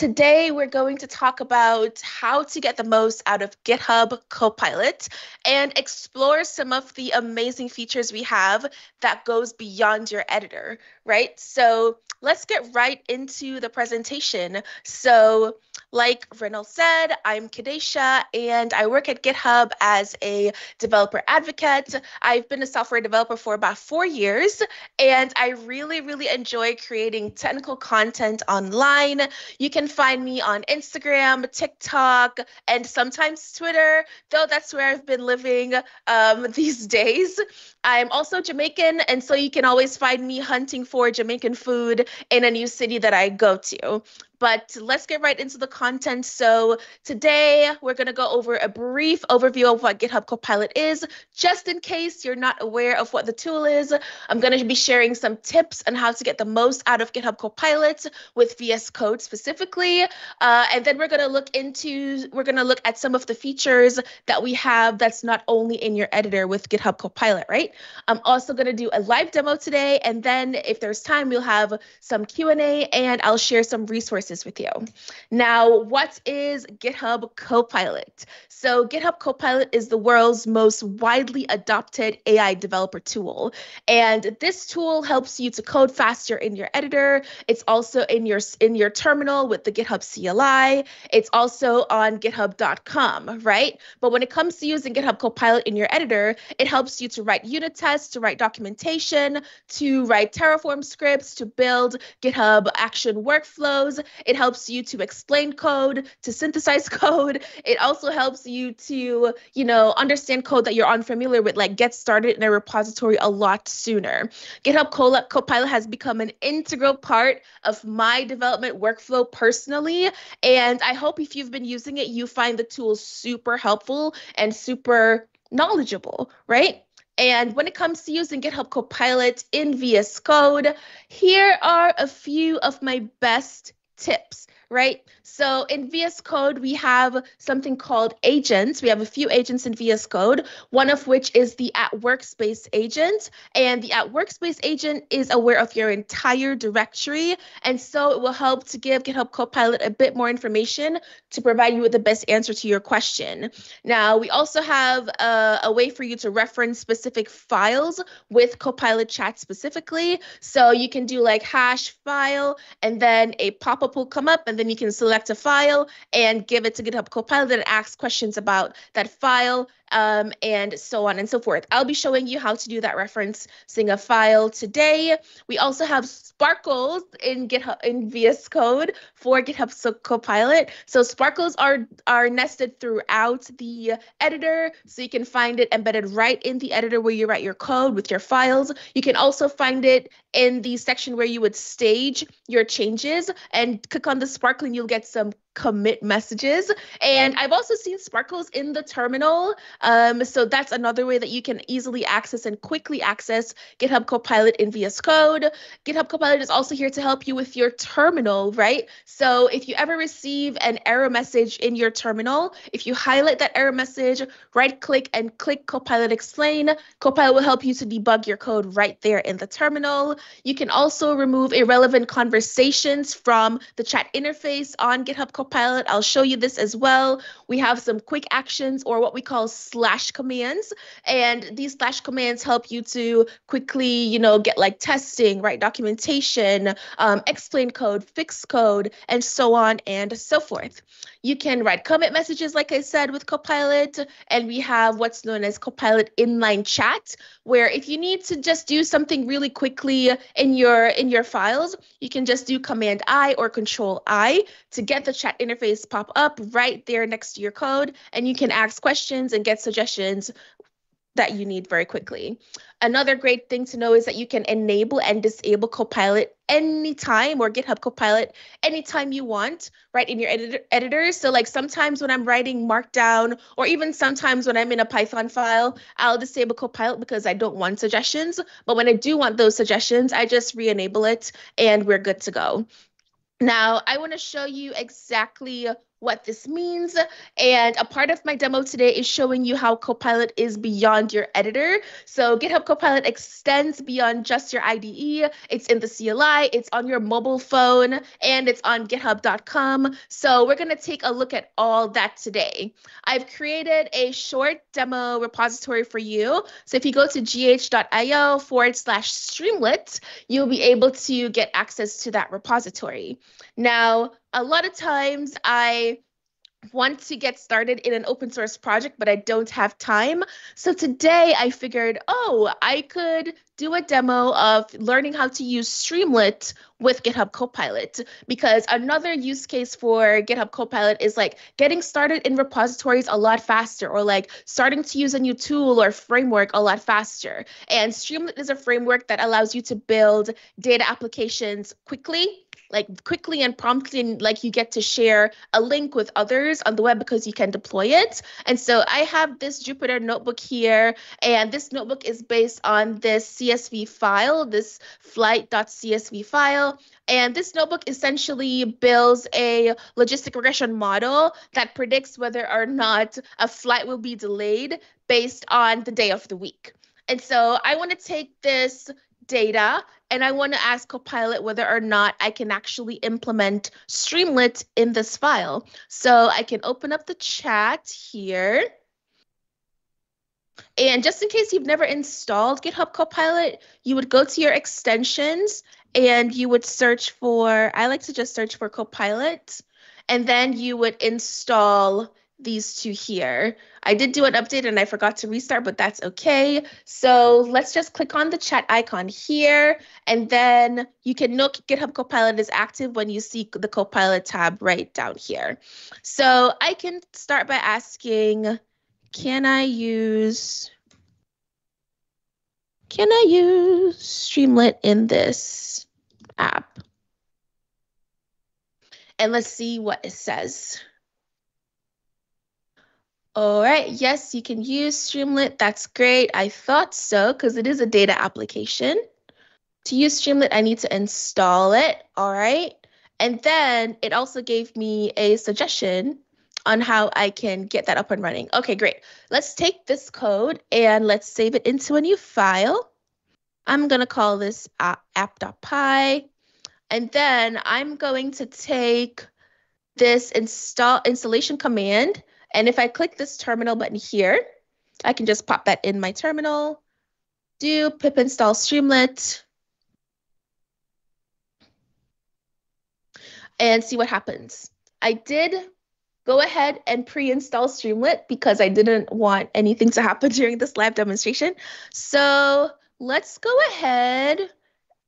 Today, we're going to talk about how to get the most out of GitHub Copilot and explore some of the amazing features we have that goes beyond your editor, right? So let's get right into the presentation. So like Reynold said, I'm Kadesha, and I work at GitHub as a developer advocate. I've been a software developer for about 4 years, and I really enjoy creating technical content online. You can find me on Instagram, TikTok, and sometimes Twitter, though that's where I've been living these days. I'm also Jamaican, and so you can always find me hunting for Jamaican food in a new city that I go to. But let's get right into the content. So today we're going to go over a brief overview of what GitHub Copilot is, just in case you're not aware of what the tool is. I'm going to be sharing some tips on how to get the most out of GitHub Copilot with VS Code specifically, and then we're going to look at some of the features that we have that's not only in your editor with GitHub Copilot, right? I'm also going to do a live demo today, and then if there's time, we'll have some Q&A, and I'll share some resources with you. Now, what is GitHub Copilot? So GitHub Copilot is the world's most widely adopted AI developer tool. And this tool helps you to code faster in your editor. It's also in your terminal with the GitHub CLI. It's also on github.com, right? But when it comes to using GitHub Copilot in your editor, it helps you to write unit tests, to write documentation, to write Terraform scripts, to build GitHub Action workflows. It helps you to explain code, to synthesize code. It also helps you to, you know, understand code that you're unfamiliar with, like get started in a repository a lot sooner. GitHub Copilot has become an integral part of my development workflow personally, and I hope if you've been using it, you find the tool super helpful and super knowledgeable, right? And when it comes to using GitHub Copilot in VS Code, here are a few of my best tips, right? So in VS Code, we have something called agents. We have a few agents in VS Code, one of which is the at workspace agent. And the at workspace agent is aware of your entire directory. And so it will help to give GitHub Copilot a bit more information to provide you with the best answer to your question. Now, we also have a way for you to reference specific files with Copilot chat specifically. So you can do like hash file, and then a pop-up will come up, and then you can select a file and give it to GitHub Copilot and ask questions about that file, and so on and so forth. I'll be showing you how to do that referencing a file today. We also have sparkles in GitHub in VS Code for GitHub Copilot. So sparkles are nested throughout the editor, so you can find it embedded right in the editor where you write your code with your files. You can also find it in the section where you would stage your changes, and click on the sparkle and you'll get some commit messages. And I've also seen sparkles in the terminal. So that's another way that you can easily access and quickly access GitHub Copilot in VS Code. GitHub Copilot is also here to help you with your terminal, right? So if you ever receive an error message in your terminal, if you highlight that error message, right click and click Copilot Explain, Copilot will help you to debug your code right there in the terminal. You can also remove irrelevant conversations from the chat interface on GitHub Copilot. I'll show you this as well. We have some quick actions, or what we call slash commands, and these slash commands help you to quickly, you know, get like testing, write documentation, explain code, fix code, and so on and so forth. You can write commit messages, like I said, with Copilot, and we have what's known as Copilot inline chat, where if you need to just do something really quickly in your files, you can just do Command I or Control I to get the chat interface pop up right there next to your code, and you can ask questions and get suggestions that you need very quickly. Another great thing to know is that you can enable and disable Copilot anytime, or GitHub Copilot anytime you want, right, in your editor. So like sometimes when I'm writing Markdown, or even sometimes when I'm in a Python file, I'll disable Copilot because I don't want suggestions. But when I do want those suggestions, I just re-enable it and we're good to go. Now, I want to show you exactly what this means. And a part of my demo today is showing you how Copilot is beyond your editor. So GitHub Copilot extends beyond just your IDE. It's in the CLI, it's on your mobile phone, and it's on github.com. So we're gonna take a look at all that today. I've created a short demo repository for you. So if you go to gh.io/Streamlit, you'll be able to get access to that repository. Now, a lot of times I want to get started in an open source project, but I don't have time. So today I figured, oh, I could do a demo of learning how to use Streamlit with GitHub Copilot, because another use case for GitHub Copilot is like getting started in repositories a lot faster, or like starting to use a new tool or framework a lot faster. And Streamlit is a framework that allows you to build data applications quickly and promptly, and like you get to share a link with others on the web because you can deploy it. And so I have this Jupyter notebook here, and this notebook is based on this CSV file, this flight.csv file. And this notebook essentially builds a logistic regression model that predicts whether or not a flight will be delayed based on the day of the week. And so I want to take this data, and I want to ask Copilot whether or not I can actually implement Streamlit in this file. So I can open up the chat here. And just in case you've never installed GitHub Copilot, you would go to your extensions and you would search for, I like to just search for Copilot, and then you would install these two here. I did do an update and I forgot to restart, but that's okay. So let's just click on the chat icon here, and then you can know GitHub Copilot is active when you see the Copilot tab right down here. So I can start by asking, can I use Streamlit in this app? And let's see what it says. All right, yes, you can use Streamlit. That's great. I thought so, because it is a data application. To use Streamlit, I need to install it. All right. And then it also gave me a suggestion on how I can get that up and running. Okay, great. Let's take this code and let's save it into a new file. I'm going to call this app.py. And then I'm going to take this installation command. And if I click this terminal button here, I can just pop that in my terminal, do pip install Streamlit, and see what happens. I did go ahead and pre-install Streamlit because I didn't want anything to happen during this live demonstration. So let's go ahead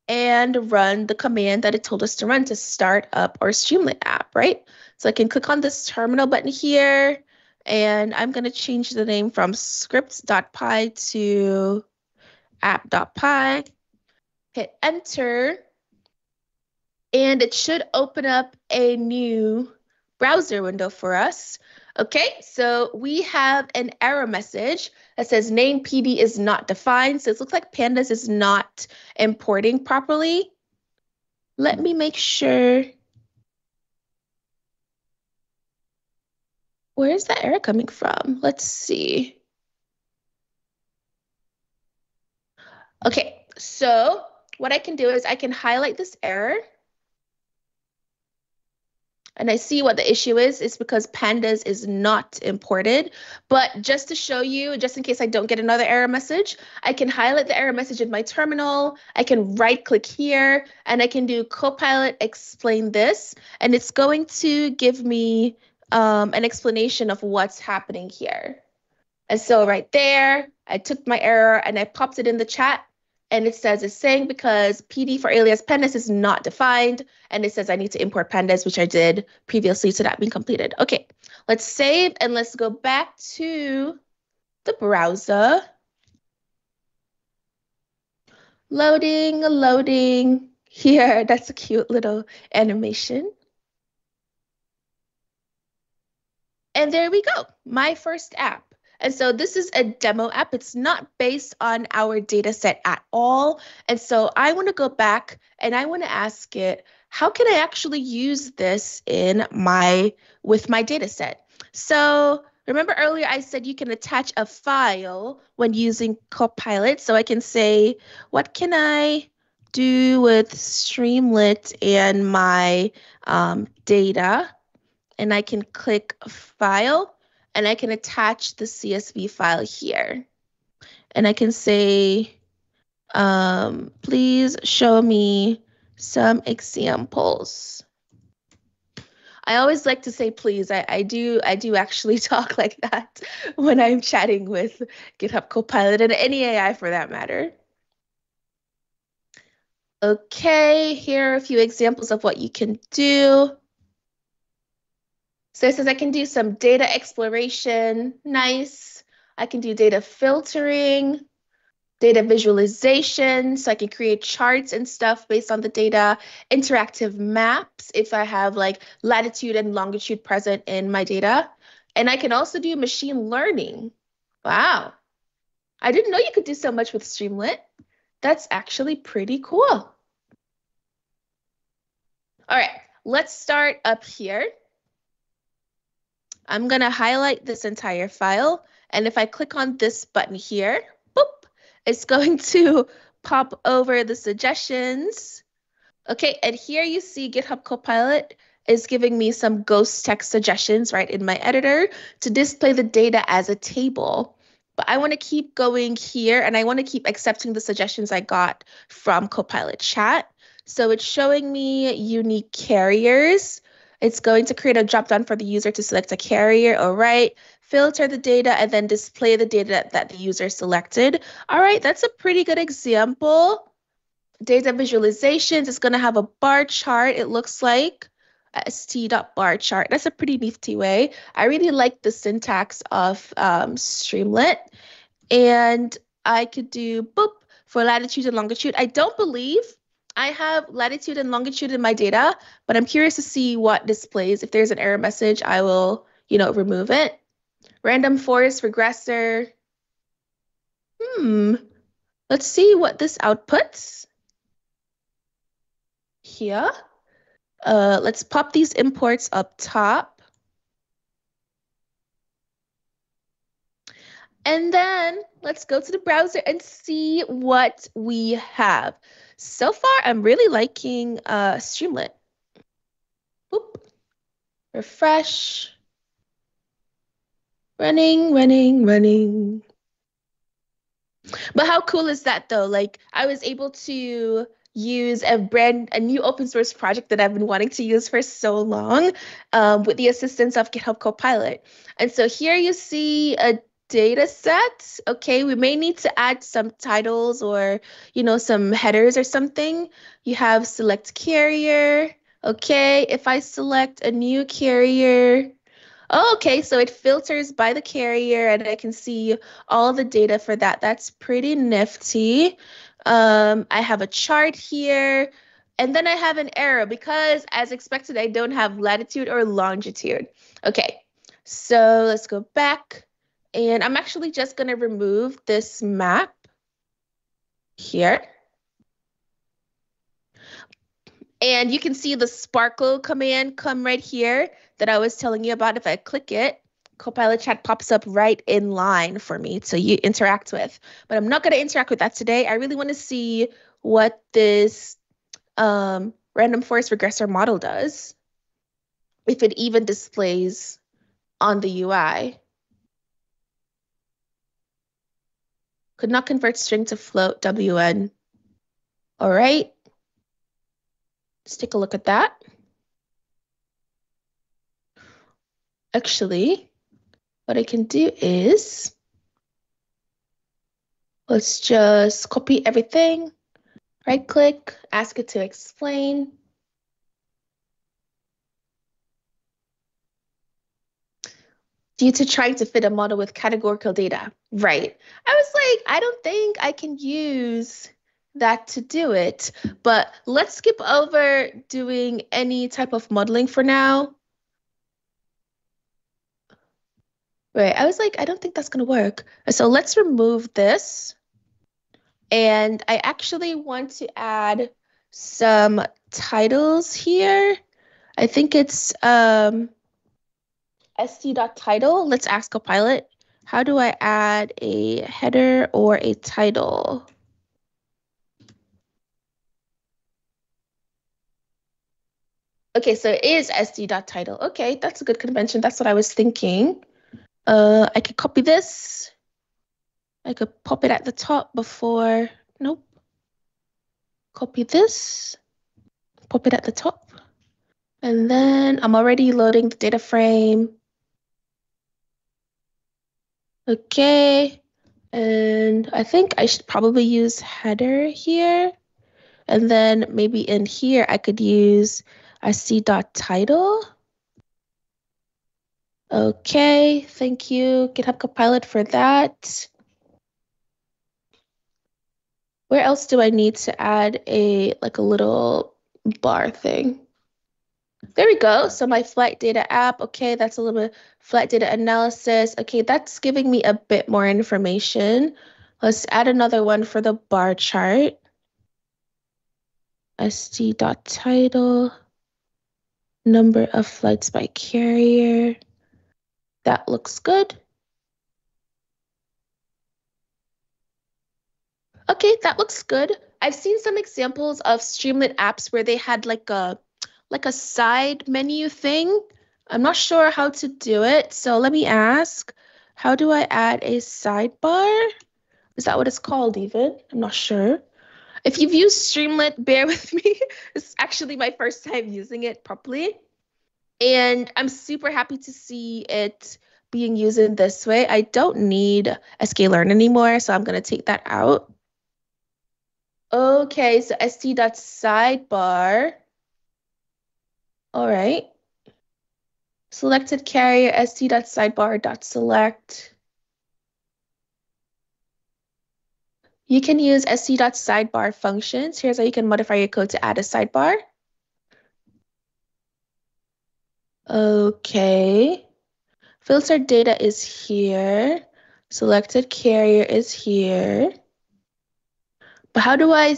and run the command that it told us to run to start up our Streamlit app, right? So I can click on this terminal button here. And I'm going to change the name from script.py to app.py. Hit enter. And it should open up a new browser window for us. OK, so we have an error message that says name PD is not defined. So it looks like pandas is not importing properly. Let me make sure. Where is that error coming from? Let's see. OK, so what I can do is I can highlight this error. And I see what the issue is. It's because pandas is not imported. But just to show you, just in case I don't get another error message, I can highlight the error message in my terminal. I can right click here and I can do Copilot explain this. And it's going to give me an explanation of what's happening here. And so right there, I took my error and I popped it in the chat. And it says it's saying because PD for alias pandas is not defined. And it says I need to import pandas, which I did previously, so that being completed. OK, let's save and let's go back to the browser. Loading, loading here. That's a cute little animation. And there we go, my first app. And so this is a demo app. It's not based on our data set at all. And so I want to go back and I want to ask it, how can I actually use this with my data set? So remember earlier I said you can attach a file when using Copilot. So I can say, what can I do with Streamlit and my data? And I can click File, and I can attach the CSV file here. And I can say, please show me some examples. I always like to say please. I do actually talk like that when I'm chatting with GitHub Copilot and any AI for that matter. Okay, here are a few examples of what you can do. So it says I can do some data exploration. Nice. I can do data filtering, data visualization, so I can create charts and stuff based on the data, interactive maps if I have like latitude and longitude present in my data. And I can also do machine learning. Wow. I didn't know you could do so much with Streamlit. That's actually pretty cool. All right, let's start up here. I'm gonna highlight this entire file. And if I click on this button here, it's going to pop over the suggestions. Okay, and here you see GitHub Copilot is giving me some ghost text suggestions right in my editor to display the data as a table. But I want to keep going here, and I want to keep accepting the suggestions I got from Copilot Chat. So it's showing me unique carriers. It's going to create a dropdown for the user to select a carrier. All right. Filter the data and then display the data that the user selected. All right. That's a pretty good example. Data visualizations is going to have a bar chart. It looks like st.bar chart. That's a pretty nifty way. I really like the syntax of Streamlit. And I could do for latitude and longitude. I don't believe I have latitude and longitude in my data, but I'm curious to see what displays. If there's an error message, I will, remove it. Random forest regressor. Let's see what this outputs here. Let's pop these imports up top. And then let's go to the browser and see what we have. So far, I'm really liking Streamlit. Refresh. Running. But how cool is that, though? Like, I was able to use a new open source project that I've been wanting to use for so long with the assistance of GitHub Copilot. And so here you see a data set. Okay, we may need to add some titles or, some headers or something. You have select carrier. Okay, if I select a new carrier. Oh, okay, so it filters by the carrier and I can see all the data for that. That's pretty nifty. I have a chart here. And then I have an error because, as expected, I don't have latitude or longitude. Okay, so let's go back. And I'm actually just going to remove this map here. And you can see the sparkle command come right here that I was telling you about. If I click it, Copilot Chat pops up right in line for me to interact with. But I'm not going to interact with that today. I really want to see what this random forest regressor model does, if it even displays on the UI. Could not convert string to float WN. All right. Let's take a look at that. Actually, what I can do is let's just copy everything, right click, ask it to explain. Due to trying to fit a model with categorical data. Right. I was like, I don't think I can use that to do it, but let's skip over doing any type of modeling for now. Right. I was like, I don't think that's going to work. So let's remove this. And I actually want to add some titles here. I think it's st.title. Let's ask Copilot, how do I add a header or a title? Okay, so it is st.title. Okay, that's a good convention. That's what I was thinking. I could copy this. I could pop it at the top before. Nope. Copy this. Pop it at the top. And then I'm already loading the data frame. Okay. And I think I should probably use header here. And then maybe in here I could use st.title. Okay, thank you, GitHub Copilot, for that. Where else do I need to add a like a little bar thing? There we go. So my flight data app. Okay, that's a little bit flight data analysis. Okay, that's giving me a bit more information. Let's add another one for the bar chart. st.title. Number of flights by carrier. That looks good. Okay, that looks good. I've seen some examples of Streamlit apps where they had like a side menu thing. I'm not sure how to do it. So let me ask, how do I add a sidebar? Is that what it's called even? I'm not sure. If you've used Streamlit, bear with me. It's actually my first time using it properly. And I'm super happy to see it being used in this way. I don't need sklearn anymore, so I'm going to take that out. Okay, so st.sidebar. All right. Selected carrier, st.sidebar.select. You can use st.sidebar functions. Here's how you can modify your code to add a sidebar. Okay. Filter data is here. Selected carrier is here. But how do I,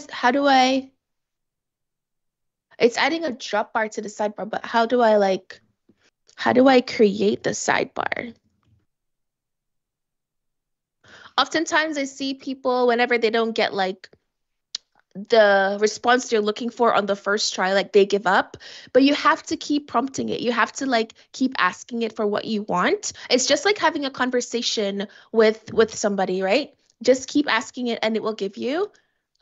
it's adding a drop bar to the sidebar, but how do I create the sidebar? Oftentimes I see people whenever they don't get like the response they're looking for on the first try, like they give up, but you have to keep prompting it. You have to like keep asking it for what you want. It's just like having a conversation with somebody, right? Just keep asking it and it will give you.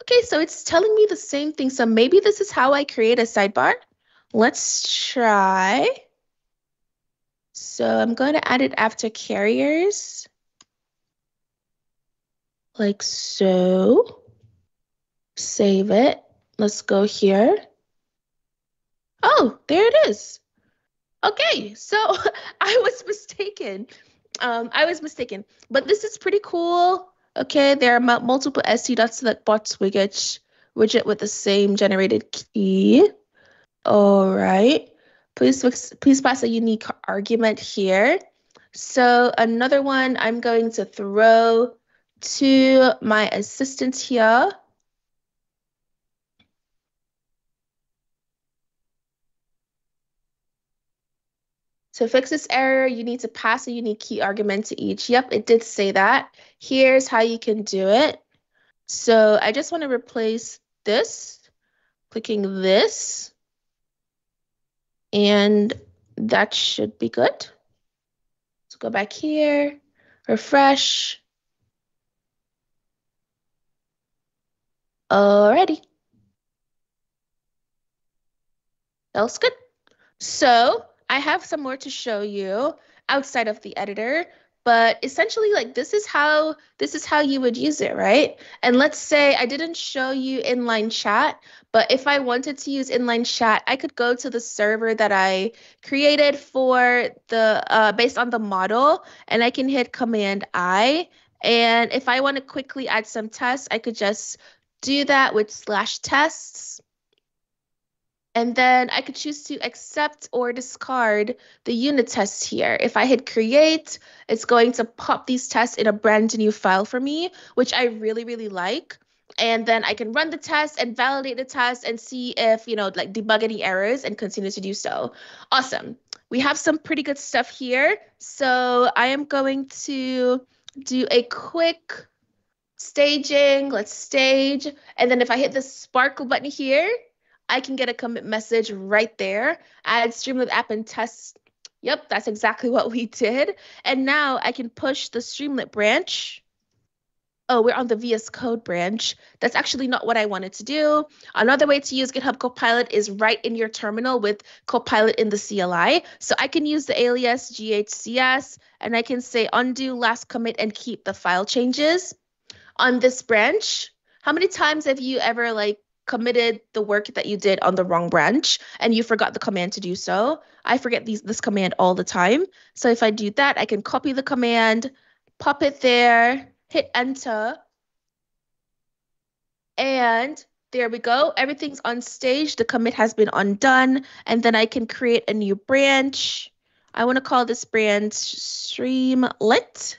Okay, so it's telling me the same thing. So maybe this is how I create a sidebar. Let's try. So I'm going to add it after carriers. Like so. Save it. Let's go here. Oh, there it is. Okay, so I was mistaken. But this is pretty cool. Okay, there are multiple st.select bots widget with the same generated key. All right. Please pass a unique argument here. So another one I'm going to throw to my assistant here. To fix this error, you need to pass a unique key argument to each. Yep, it did say that. Here's how you can do it. So I just want to replace this, clicking this, and that should be good. So go back here, refresh. Alrighty. That looks good. So I have some more to show you outside of the editor, but essentially like this is how you would use it, right? And let's say I didn't show you inline chat, but if I wanted to use inline chat, I could go to the server that I created for the based on the model, and I can hit Command I. And if I want to quickly add some tests, I could just do that with /tests. And then I could choose to accept or discard the unit test here. If I hit create, it's going to pop these tests in a brand new file for me, which I really, really like. And then I can run the test and validate the test and see if, you know, like debug any errors and continue to do so. Awesome. We have some pretty good stuff here. So I am going to do a quick staging. Let's stage. And then if I hit the sparkle button here, I can get a commit message right there. Add Streamlit app and test. Yep, that's exactly what we did. And now I can push the Streamlit branch. Oh, we're on the VS Code branch. That's actually not what I wanted to do. Another way to use GitHub Copilot is right in your terminal with Copilot in the CLI. So I can use the alias GHCS, and I can say undo last commit and keep the file changes. On this branch, how many times have you ever like committed the work that you did on the wrong branch and you forgot the command to do so? I forget this command all the time. So if I do that, I can copy the command, pop it there, hit enter, and there we go. Everything's on stage. The commit has been undone, and then I can create a new branch. I want to call this branch Streamlit.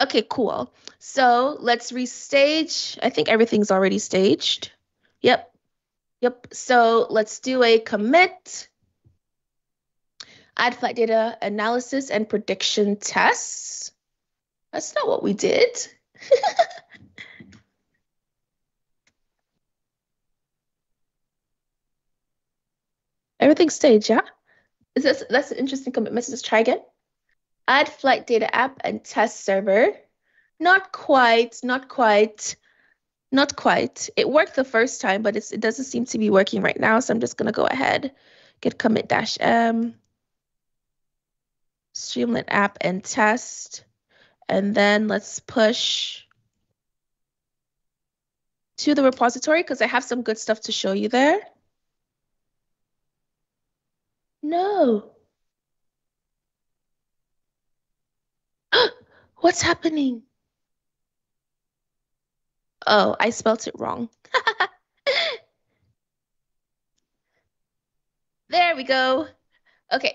Okay, cool. So let's restage. I think everything's already staged. Yep. Yep. So let's do a commit. Add flight data analysis and prediction tests. That's not what we did. Everything's staged, yeah? That's an interesting commit message. Let's try again. Add flight data app and test server. Not quite, not quite, not quite. It worked the first time, but it doesn't seem to be working right now. So I'm just going to go ahead, get commit -m, Streamlit app and test. And then let's push to the repository because I have some good stuff to show you there. No. What's happening? Oh, I spelt it wrong. There we go. Okay,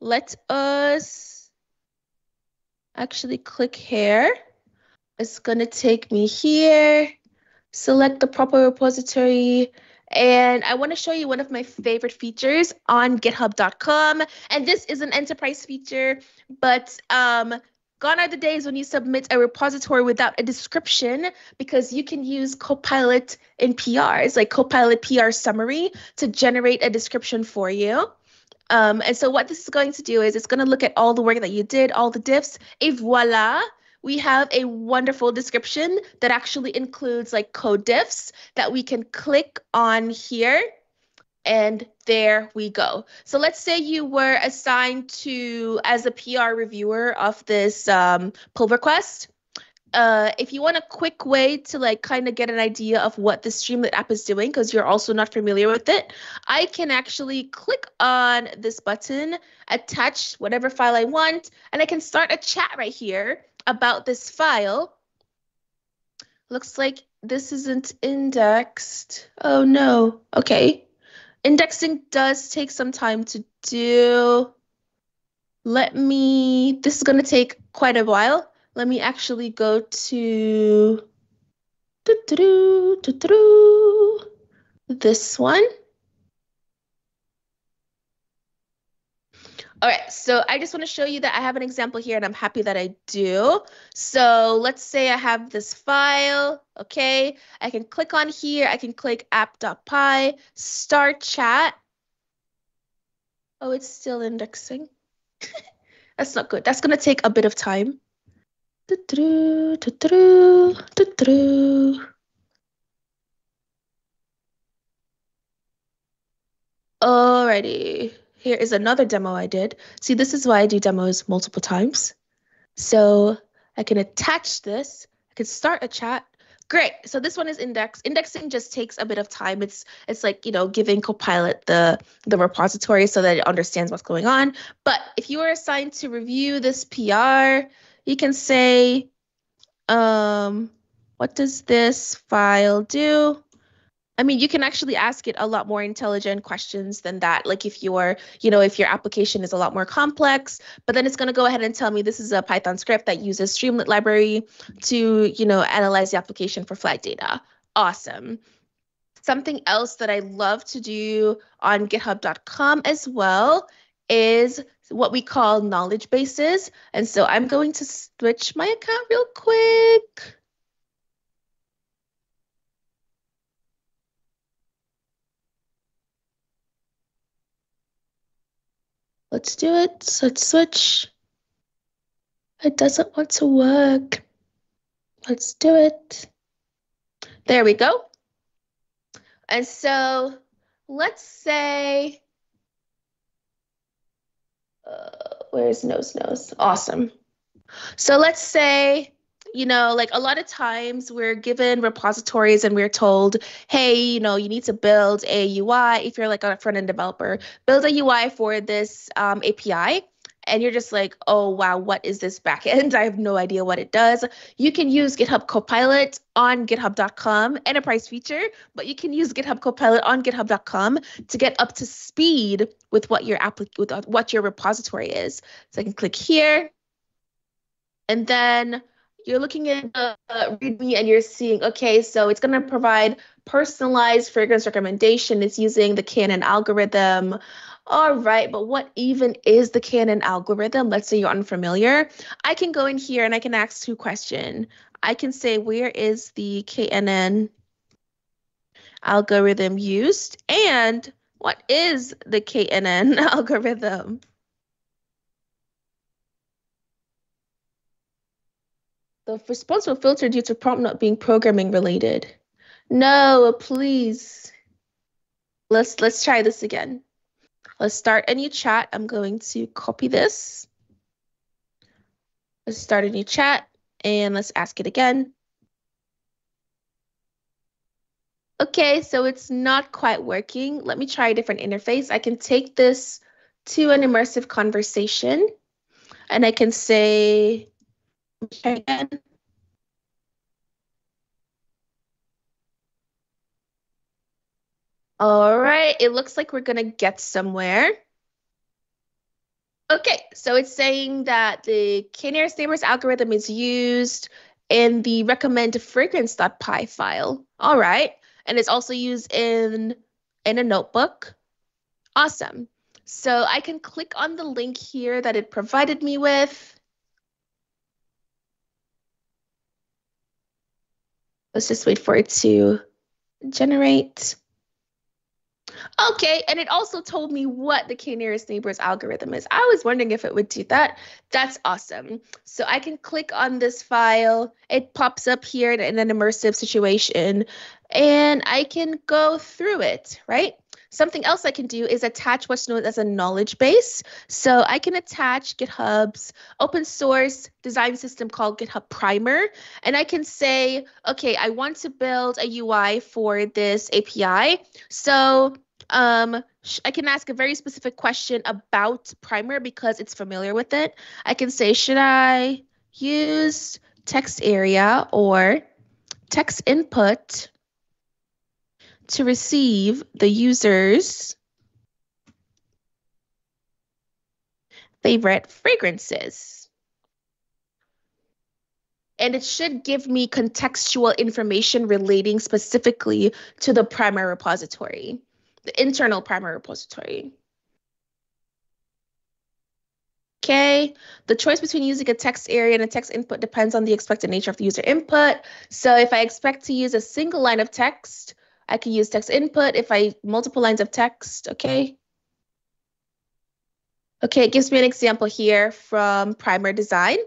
let us actually click here. It's gonna take me here, select the proper repository, and I wanna show you one of my favorite features on github.com. And this is an enterprise feature, but gone are the days when you submit a repository without a description, because you can use Copilot in PRs, like Copilot PR summary, to generate a description for you. And so what this is going to do is it's going to look at all the work that you did, all the diffs, and voila, we have a wonderful description that actually includes like code diffs that we can click on here. And there we go. So let's say you were assigned to as a PR reviewer of this pull request. If you want a quick way to like kind of get an idea of what the Streamlit app is doing, because you're also not familiar with it, I can actually click on this button, attach whatever file I want, and I can start a chat right here about this file. Looks like this isn't indexed. Oh no. Okay. Indexing does take some time to do. This is going to take quite a while. Let me actually go to this one. All right, so I just want to show you that I have an example here, and I'm happy that I do. So let's say I have this file, okay? I can click on here. I can click app.py, start chat. Oh, it's still indexing. That's not good. That's going to take a bit of time. Alrighty, here is another demo I did. See, this is why I do demos multiple times. So I can attach this, I can start a chat. Great, so this one is indexed. Indexing just takes a bit of time. It's like, you know, giving Copilot the repository so that it understands what's going on. But if you are assigned to review this PR, you can say, what does this file do? I mean, you can actually ask it a lot more intelligent questions than that. Like if you're, you know, if your application is a lot more complex, but then it's going to go ahead and tell me this is a Python script that uses Streamlit library to, you know, analyze the application for flight data. Awesome. Something else that I love to do on github.com as well is what we call knowledge bases. And so I'm going to switch my account real quick. Let's do it. Let's switch. It doesn't want to work. Let's do it. There we go. And so let's say, where's nose? Awesome. So let's say, you know, like a lot of times we're given repositories and we're told, hey, you know, you need to build a UI. If you're like a front-end developer, build a UI for this API. And you're just like, oh, wow, what is this backend? I have no idea what it does. You can use GitHub Copilot on github.com, enterprise feature, but you can use GitHub Copilot on github.com to get up to speed with what your repository is. So I can click here. And then you're looking at README and you're seeing, okay, so it's going to provide personalized fragrance recommendation. It's using the K-NN algorithm. All right, but what even is the K-NN algorithm? Let's say you're unfamiliar. I can go in here and I can ask two questions. I can say, where is the K-NN algorithm used? And what is the K-NN algorithm? The response will filter due to prompt not being programming related. No, please. Let's try this again. Let's start a new chat. I'm going to copy this. Let's start a new chat and let's ask it again. Okay, so it's not quite working. Let me try a different interface. I can take this to an immersive conversation and I can say, try again. All right, it looks like we're going to get somewhere. Okay, so it's saying that the K nearest neighbors algorithm is used in the recommend fragrance.py file. All right, and it's also used in a notebook. Awesome. So I can click on the link here that it provided me with. Let's just wait for it to generate. Okay, and it also told me what the K nearest neighbors algorithm is. I was wondering if it would do that. That's awesome. So I can click on this file. It pops up here in an immersive situation, and I can go through it, right? Something else I can do is attach what's known as a knowledge base. So I can attach GitHub's open source design system called GitHub Primer. And I can say, okay, I want to build a UI for this API. So I can ask a very specific question about Primer because it's familiar with it. I can say, should I use text area or text input to receive the user's favorite fragrances? And it should give me contextual information relating specifically to the primary repository, the internal primary repository. Okay, the choice between using a text area and a text input depends on the expected nature of the user input. So if I expect to use a single line of text, I can use text input. If I multiple lines of text, okay. Okay, it gives me an example here from Primer Design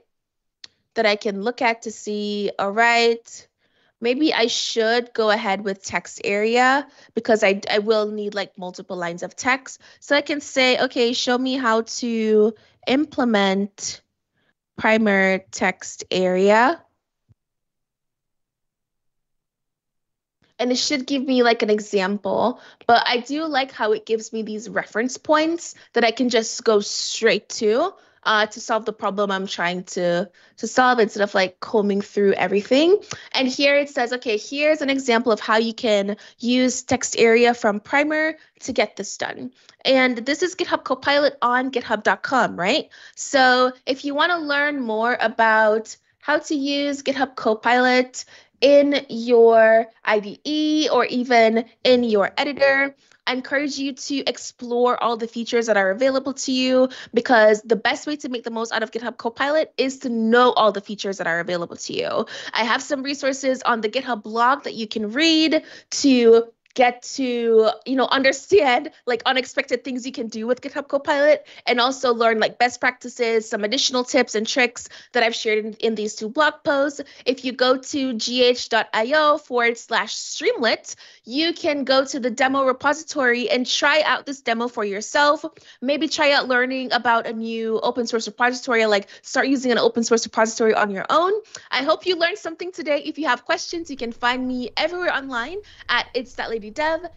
that I can look at to see, all right, maybe I should go ahead with text area because I will need like multiple lines of text. So I can say, okay, show me how to implement Primer text area. And it should give me like an example, but I do like how it gives me these reference points that I can just go straight to. to solve the problem I'm trying to solve, instead of like combing through everything. And here it says, okay, here's an example of how you can use text area from Primer to get this done. And this is GitHub Copilot on github.com, right? So if you want to learn more about how to use GitHub Copilot in your IDE or even in your editor, I encourage you to explore all the features that are available to you, because the best way to make the most out of GitHub Copilot is to know all the features that are available to you. I have some resources on the GitHub blog that you can read to get to, you know, understand like unexpected things you can do with GitHub Copilot, and also learn like best practices, some additional tips and tricks that I've shared in these two blog posts. If you go to gh.io/Streamlit, you can go to the demo repository and try out this demo for yourself. Maybe try out learning about a new open source repository, like start using an open source repository on your own. I hope you learned something today. If you have questions, you can find me everywhere online at It's That Lady Dev,